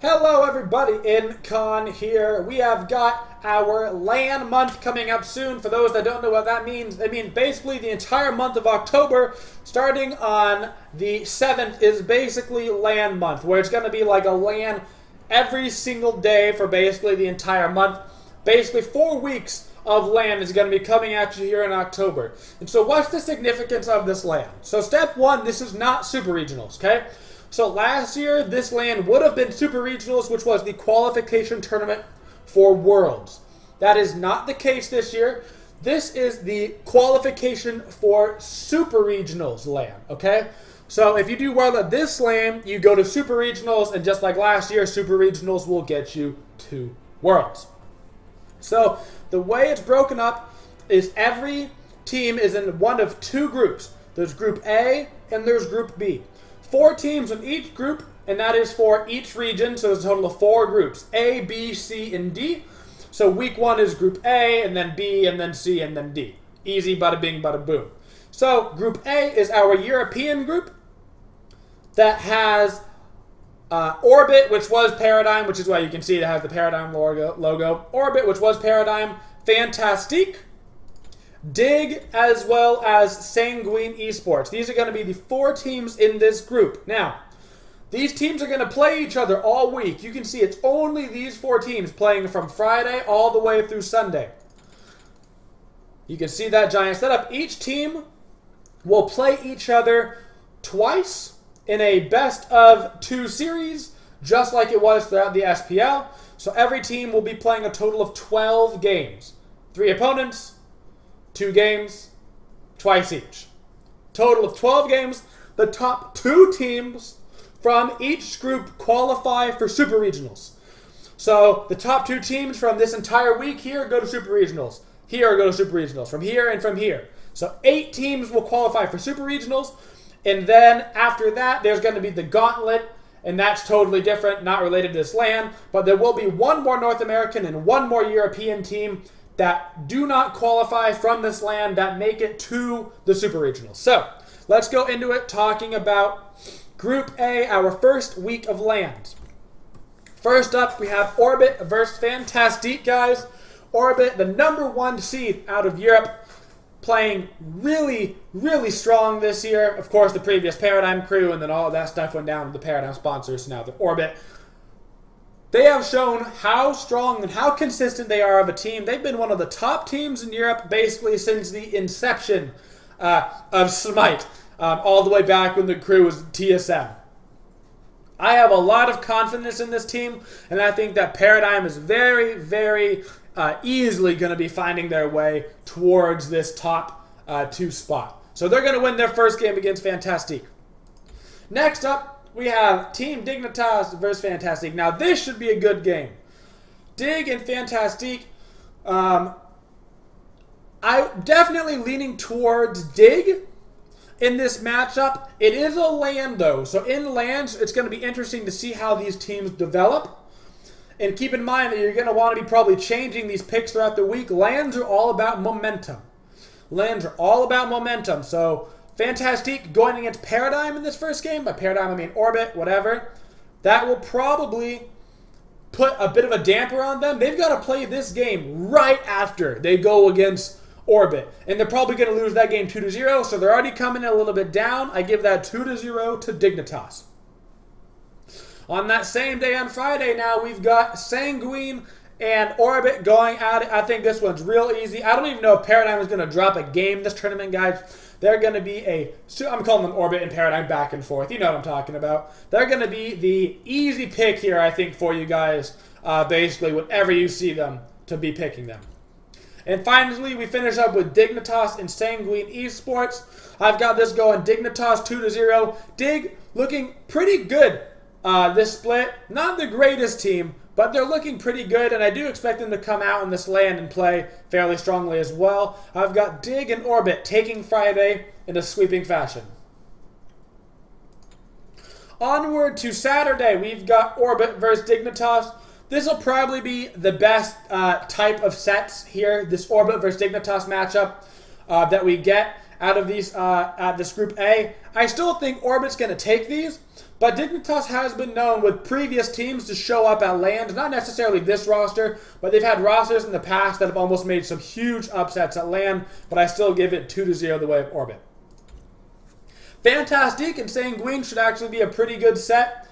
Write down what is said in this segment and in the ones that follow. Hello everybody, Incon here. We have got our LAN month coming up soon. For those that don't know what that means, I mean basically the entire month of October, starting on the 7th, is basically LAN month, where it's going to be like a LAN every single day for basically the entire month. Basically 4 weeks of LAN is going to be coming at you here in October. And so what's the significance of this LAN? So step one, this is not super regionals, okay? So last year, this LAN would have been Super Regionals, which was the qualification tournament for Worlds. That is not the case this year. This is the qualification for Super Regionals LAN, okay? So if you do well at this LAN, you go to Super Regionals, and just like last year, Super Regionals will get you to Worlds. So the way it's broken up is every team is in one of two groups. There's Group A and there's Group B. 4 teams in each group, and that is for each region, so there's a total of 4 groups, A, B, C, and D. So week 1 is Group A, and then B, and then C, and then D. Easy, bada bing, bada boom. So Group A is our European group that has Orbit, which was Paradigm, which is why you can see it has the Paradigm logo. Orbit, which was Paradigm, Fantastique, Dig, as well as Sanguine Esports. These are going to be the 4 teams in this group. Now, these teams are going to play each other all week. You can see it's only these 4 teams playing from Friday all the way through Sunday. You can see that giant setup. Each team will play each other twice in a best-of-2 series, just like it was throughout the SPL. So every team will be playing a total of 12 games. 3 opponents, 2 games, twice each. Total of 12 games. The top 2 teams from each group qualify for Super Regionals. So the top 2 teams from this entire week here go to Super Regionals. Here go to Super Regionals. From here and from here. So 8 teams will qualify for Super Regionals. And then after that, there's going to be the gauntlet. And that's totally different, not related to this LAN. But there will be 1 more North American and 1 more European team that do not qualify from this LAN that make it to the Super Regionals. So let's go into it talking about Group A, our first week of LANs. First up, we have Orbit versus Fantastique, guys. Orbit, the number 1 seed out of Europe, playing really, really strong this year. Of course, the previous Paradigm crew and then all of that stuff went down to the Paradigm sponsors, so now the Orbit. They have shown how strong and how consistent they are of a team. They've been one of the top teams in Europe basically since the inception of SMITE, all the way back when the crew was TSM. I have a lot of confidence in this team, and I think that Paradigm is very, very easily going to be finding their way towards this top 2 spot. So they're going to win their first game against Fantastique. Next up, we have Team Dignitas versus Fantastique. Now, this should be a good game. Dig and Fantastique. I'm definitely leaning towards Dig in this matchup. It is a LAN, though. So in LANs, it's going to be interesting to see how these teams develop. And keep in mind that you're going to want to be probably changing these picks throughout the week. LANs are all about momentum. LANs are all about momentum. So Fantastique going against Paradigm in this first game. By Paradigm, I mean Orbit, whatever. That will probably put a bit of a damper on them. They've got to play this game right after they go against Orbit. And they're probably going to lose that game 2-0, so they're already coming a little bit down. I give that 2-0 to Dignitas. On that same day on Friday now, we've got Sanguine and Orbit going at it. I think this one's real easy. I don't even know if Paradigm is going to drop a game this tournament, guys. They're going to be I'm calling them Orbit and Paradigm back and forth. You know what I'm talking about. They're going to be the easy pick here, I think, for you guys, basically, whenever you see them, to be picking them. And finally, we finish up with Dignitas and Sanguine Esports. I've got this going Dignitas 2-0. Dig looking pretty good this split. Not the greatest team, but they're looking pretty good, and I do expect them to come out in this LAN and play fairly strongly as well. I've got Dig and Orbit taking Friday in a sweeping fashion. Onward to Saturday, we've got Orbit versus Dignitas. This will probably be the best type of sets here, this Orbit versus Dignitas matchup that we get out of these, this Group A. I still think Orbit's going to take these, but Dignitas has been known with previous teams to show up at LAN. Not necessarily this roster, but they've had rosters in the past that have almost made some huge upsets at LAN, but I still give it 2-0 the way of Orbit. Fantastique and Sanguine should actually be a pretty good set.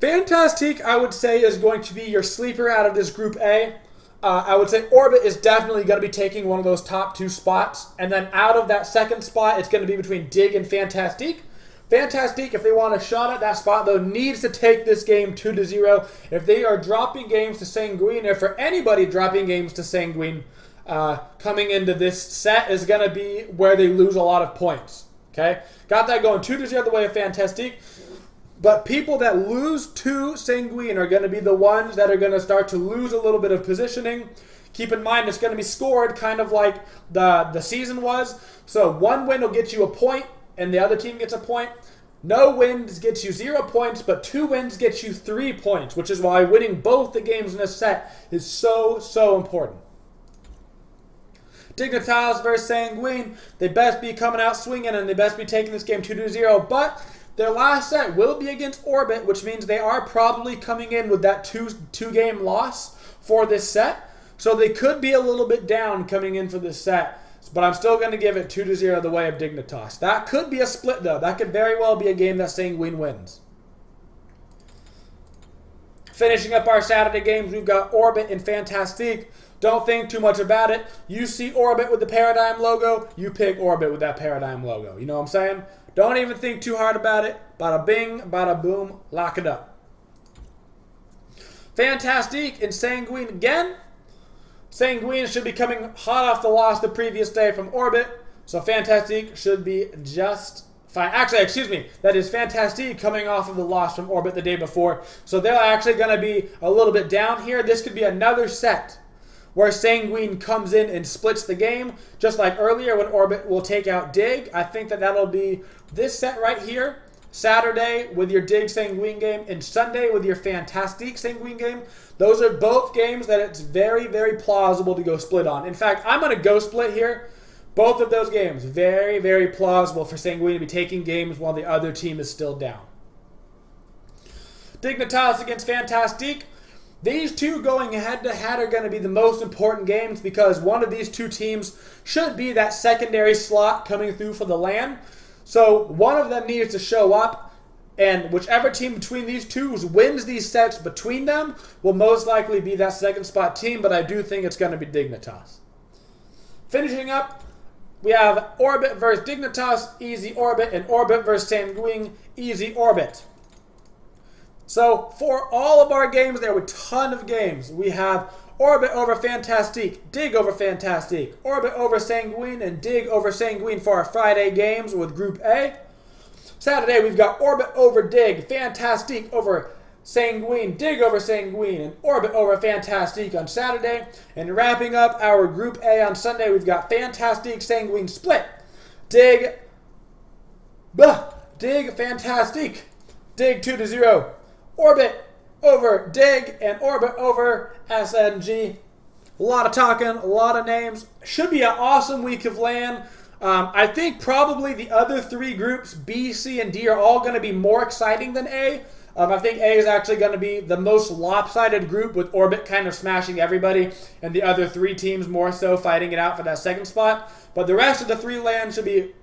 Fantastique, I would say, is going to be your sleeper out of this Group A. I would say Orbit is definitely going to be taking one of those top two spots. And then out of that second spot, it's going to be between Dig and Fantastique. Fantastique, if they want a shot at that spot, though, needs to take this game 2-0. If they are dropping games to Sanguine, or for anybody dropping games to Sanguine, coming into this set is going to be where they lose a lot of points. Okay? Got that going 2-0 the way of Fantastique. But people that lose to Sanguine are going to be the ones that are going to start to lose a little bit of positioning. Keep in mind, it's going to be scored kind of like the season was. So one win will get you a point, and the other team gets a point. No wins gets you 0 points, but two wins gets you 3 points, which is why winning both the games in this set is so, so important. Dignitas versus Sanguine. They best be coming out swinging, and they best be taking this game 2-0, but their last set will be against Orbit, which means they are probably coming in with that two-game loss for this set. So they could be a little bit down coming in for this set. But I'm still going to give it 2-0 the way of Dignitas. That could be a split, though. That could very well be a game that Sanguine wins. Finishing up our Saturday games, we've got Orbit and Fantastique. Don't think too much about it. You see Orbit with the Paradigm logo, you pick Orbit with that Paradigm logo. You know what I'm saying? Don't even think too hard about it. Bada bing, bada boom, lock it up. Fantastique and Sanguine again. Sanguine should be coming hot off the loss the previous day from Orbit. So Fantastique should be just fine. Actually, excuse me. That is Fantastique coming off of the loss from Orbit the day before. So they're actually going to be a little bit down here. This could be another set where Sanguine comes in and splits the game, just like earlier when Orbit will take out Dig. I think that that'll be this set right here, Saturday with your Dig Sanguine game, and Sunday with your Fantastique Sanguine game. Those are both games that it's very, very plausible to go split on. In fact, I'm going to go split here. Both of those games, very, very plausible for Sanguine to be taking games while the other team is still down. Dignitas against Fantastique. These two going head-to-head are going to be the most important games because one of these two teams should be that secondary slot coming through for the LAN. So one of them needs to show up, and whichever team between these two wins these sets between them will most likely be that second spot team, but I do think it's going to be Dignitas. Finishing up, we have Orbit versus Dignitas, easy Orbit, and Orbit versus Sanguine, easy Orbit. So for all of our games, there were a ton of games. We have Orbit over Fantastique, Dig over Fantastique, Orbit over Sanguine, and Dig over Sanguine for our Friday games with Group A. Saturday, we've got Orbit over Dig, Fantastique over Sanguine, Dig over Sanguine, and Orbit over Fantastique on Saturday. And wrapping up our Group A on Sunday, we've got Fantastique, Sanguine split, Dig, Fantastique, Dig 2-0. Orbit over Dig and Orbit over SNG. A lot of talking, a lot of names. Should be an awesome week of LAN. I think probably the other three groups, B, C, and D, are all going to be more exciting than A. I think A is actually going to be the most lopsided group, with Orbit kind of smashing everybody and the other three teams more so fighting it out for that second spot. But the rest of the three LANs should be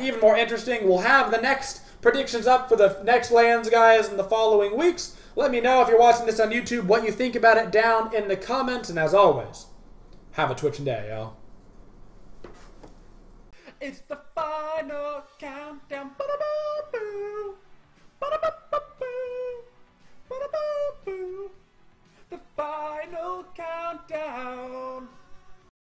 even more interesting. We'll have the next predictions up for the next LANs, guys, in the following weeks. Let me know if you're watching this on YouTube what you think about it down in the comments. And as always, have a twitching day, y'all. It's the final countdown. Ba-da-ba-boo.